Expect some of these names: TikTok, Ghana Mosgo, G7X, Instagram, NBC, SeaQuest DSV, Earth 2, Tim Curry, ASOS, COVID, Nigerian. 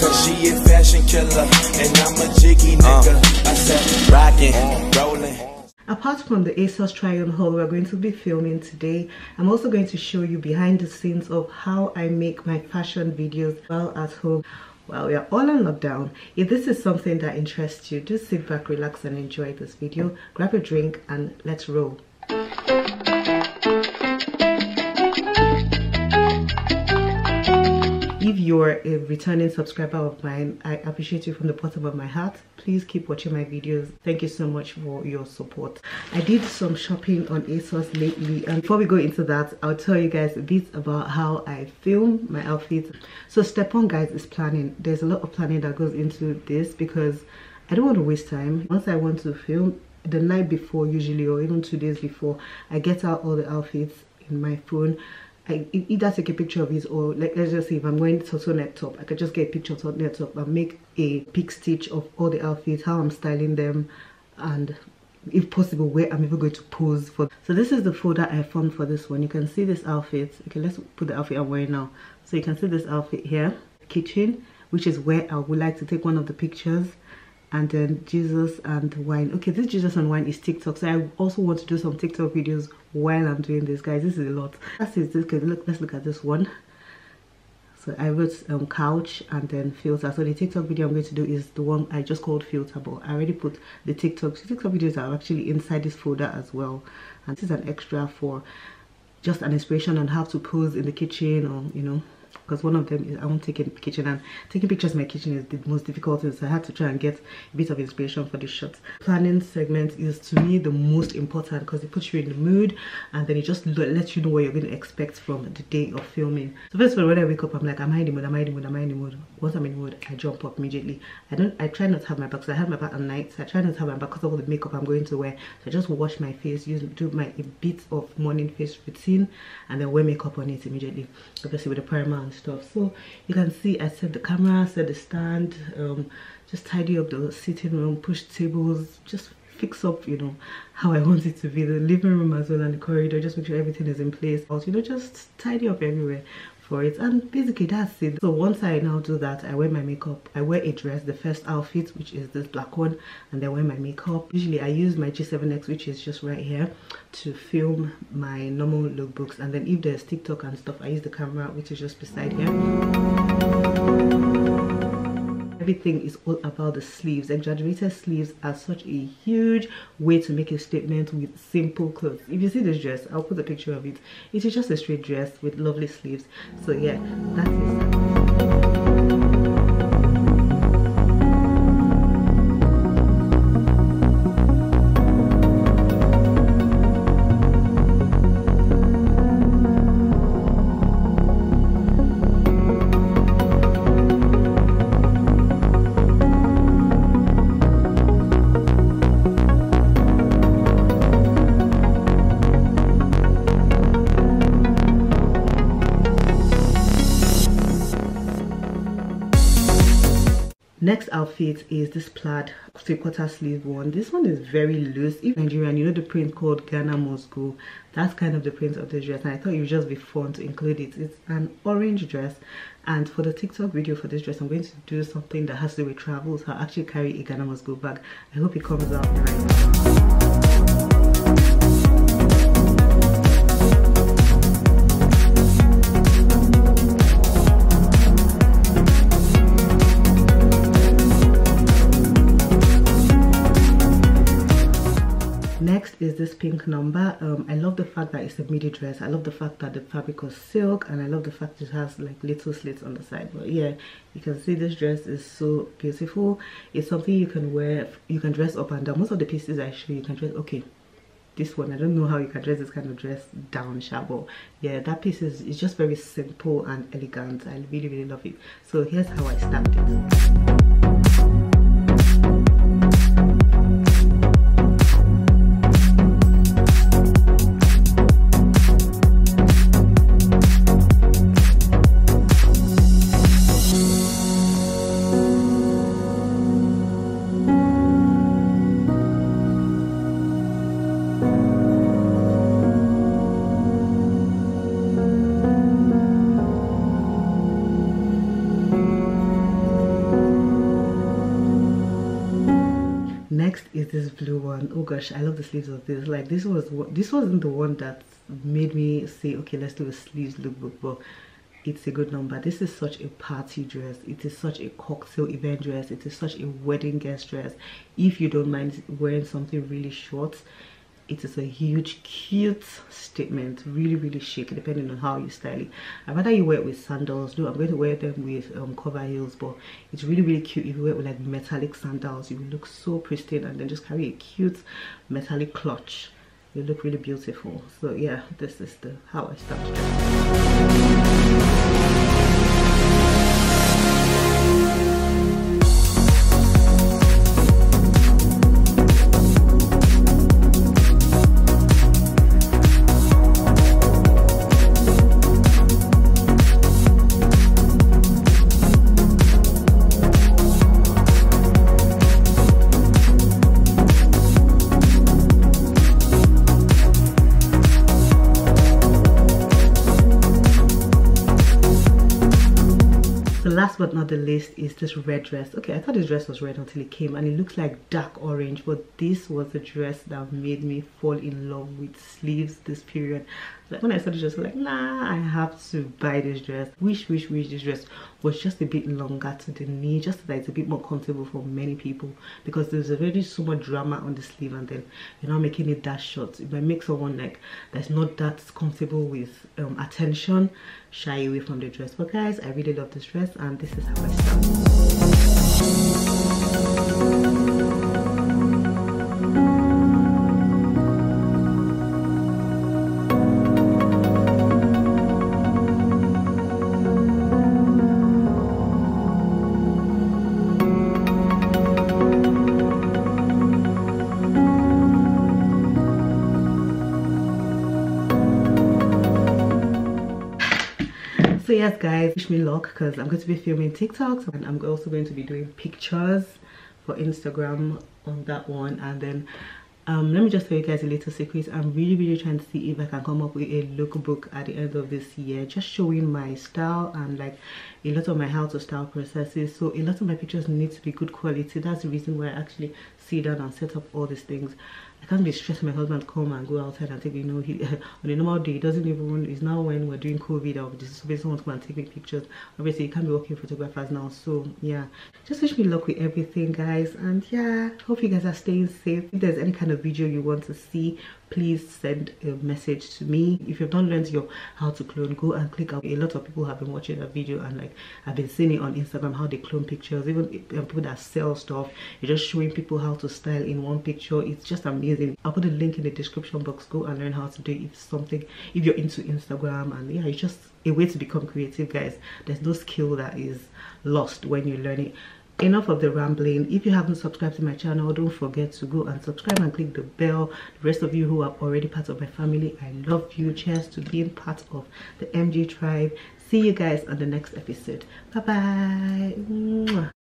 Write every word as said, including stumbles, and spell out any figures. cause she a fashion killer, and I'm a jiggy nigga. I said rockin', rollin'. Apart from the ASOS try-on haul we're going to be filming today, I'm also going to show you behind the scenes of how I make my fashion videos while at home. While we are all on lockdown, if this is something that interests you, just sit back, relax and enjoy this video. Grab a drink and let's roll. If you're a returning subscriber of mine, I appreciate you from the bottom of my heart. Please keep watching my videos. Thank you so much for your support. I did some shopping on ASOS lately, and before we go into that, I'll tell you guys a bit about how I film my outfits. So step one, guys, is planning. There's a lot of planning that goes into this because I don't want to waste time. Once I want to film, the night before usually, or even two days before, I get out all the outfits in my phone. I either take a picture of it, or like, let's just say if I'm going to Tonetop, I could just get a picture of Tonetop and make a pick stitch of all the outfits, how I'm styling them, and if possible where I'm even going to pose for. So this is the folder I formed for this one. You can see this outfit. Okay, let's put the outfit I'm wearing now. So you can see this outfit here, kitchen, which is where I would like to take one of the pictures, and then Jesus and wine. Okay, this Jesus and wine is TikTok, so I also want to do some TikTok videos while I'm doing this, guys. This is a lot. That's it. This, look, let's look at this one. So I wrote um, couch and then filter. So the TikTok video I'm going to do is the one I just called filter, but I already put the TikTok. So TikTok videos are actually inside this folder as well. And this is an extra for just an inspiration on how to pose in the kitchen, or, you know, because one of them is I won't take in the kitchen, and taking pictures in my kitchen is the most difficult thing, so I had to try and get a bit of inspiration for this shot. Planning segment is to me the most important because it puts you in the mood, and then it just lets you know what you're going to expect from the day of filming. So first of all, when I wake up, I'm like, am I in the mood? Am I in the mood? Am I in the mood? Once I'm in the mood, I jump up immediately. I don't I try not to have my back, because I have my back at night, so I try not to have my back because of all the makeup I'm going to wear. So I just wash my face, use do my a bit of morning face routine, and then wear makeup on it immediately. Obviously with the primer and stuff. So you can see I set the camera, set the stand, um just tidy up the sitting room, push tables, just fix up, you know, how I want it to be, the living room as well and the corridor, just make sure everything is in place, you know, just tidy up everywhere for it, and basically that's it. So once I now do that, I wear my makeup. I wear a dress, the first outfit, which is this black one, and then wear my makeup. Usually I use my G seven X, which is just right here, to film my normal lookbooks, and then if there's TikTok and stuff, I use the camera, which is just beside here. Everything is all about the sleeves. Exaggerated sleeves are such a huge way to make a statement with simple clothes. If you see this dress, I'll put a picture of it. It is just a straight dress with lovely sleeves. So yeah, that is that. Next outfit is this plaid three-quarter sleeve one. This one is very loose. If Nigerian, you know the print called Ghana Mosgo. That's kind of the print of the dress, and I thought it would just be fun to include it. It's an orange dress, and for the TikTok video for this dress, I'm going to do something that has to do with travel. So I'll actually carry a Ghana Mosgo bag. I hope it comes out right. Is this pink number. um I love the fact that it's a midi dress. I love the fact that the fabric was silk, and I love the fact it has like little slits on the side. But yeah, you can see this dress is so beautiful. It's something you can wear, you can dress up and down. Most of the pieces I show you can dress, okay, this one I don't know how you can dress this kind of dress down, but yeah, that piece is it's just very simple and elegant. I really really love it. So here's how I stamped it. is this blue one. Oh gosh, I love the sleeves of this. Like this was this wasn't the one that made me say, okay, let's do a sleeves lookbook, but it's a good number. This is such a party dress. It is such a cocktail event dress. It is such a wedding guest dress. If you don't mind wearing something really short, it is a huge, cute statement. Really, really chic, depending on how you style it. I'd rather you wear it with sandals. No, I'm going to wear them with um, cover heels, but it's really, really cute if you wear it with like metallic sandals. You will look so pristine, and then just carry a cute metallic clutch. You look really beautiful. So yeah, this is the how I start to dress. Last but not the least is this red dress. Okay, I thought this dress was red until it came, and it looks like dark orange, but this was a dress that made me fall in love with sleeves this period. Like when I saw the dress, I was like, nah, I have to buy this dress. Wish, wish, wish this dress was just a bit longer to the knee, just so that it's a bit more comfortable for many people, because there's already so much drama on the sleeve, and then you're not making it that short. It might make someone like that's not that comfortable with um, attention shy away from the dress. But guys, I really love this dress, and this is how I start. So yes guys, wish me luck, because I'm going to be filming TikToks, and I'm also going to be doing pictures for Instagram on that one. And then um let me just tell you guys a little secret. I'm really really trying to see if I can come up with a lookbook at the end of this year, just showing my style and like a lot of my how to style processes. So a lot of my pictures need to be good quality. That's the reason why I actually sit down and set up all these things. I can't be stressing my husband come and go outside and take, you know, he, on a normal day, he doesn't even, it's now when we're doing COVID, or just someone to come and take me pictures. Obviously, you can't be working photographers now. So yeah, just wish me luck with everything, guys. And yeah, hope you guys are staying safe. If there's any kind of video you want to see, please send a message to me. If you've not learned your how to clone, go and click out. A lot of people have been watching that video, and like I've been seeing it on Instagram, how they clone pictures. Even people that sell stuff, you're just showing people how to style in one picture. It's just amazing. I'll put a link in the description box. Go and learn how to do it if something, if you're into Instagram. And yeah, it's just a way to become creative, guys. There's no skill that is lost when you learn it. Enough of the rambling. If you haven't subscribed to my channel, don't forget to go and subscribe and click the bell. The rest of you who are already part of my family, I love you. Cheers to being part of the M G tribe. See you guys on the next episode. Bye bye.